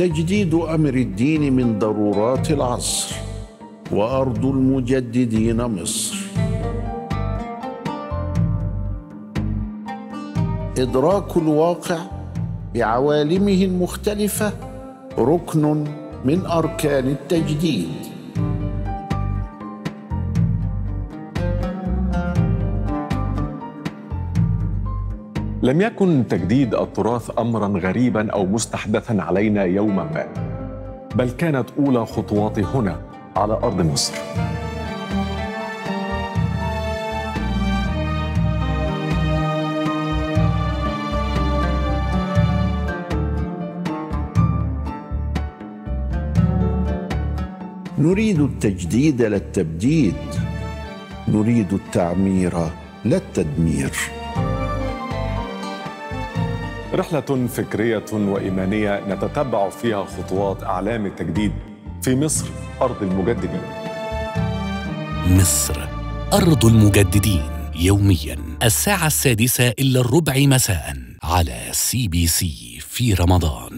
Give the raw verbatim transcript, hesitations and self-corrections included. تجديد أمر الدين من ضرورات العصر، وأرض المجددين مصر. إدراك الواقع بعوالمه المختلفة ركن من أركان التجديد. لم يكن تجديد التراث أمراً غريباً أو مستحدثاً علينا يوماً ما، بل كانت أولى خطواتي هنا على أرض مصر. نريد التجديد لا التبديد، نريد التعمير لا التدمير. رحلة فكرية وإيمانية نتتبع فيها خطوات أعلام التجديد في مصر أرض المجددين. مصر أرض المجددين، يومياً الساعة السادسة إلا الربع مساءً على سي بي سي في رمضان.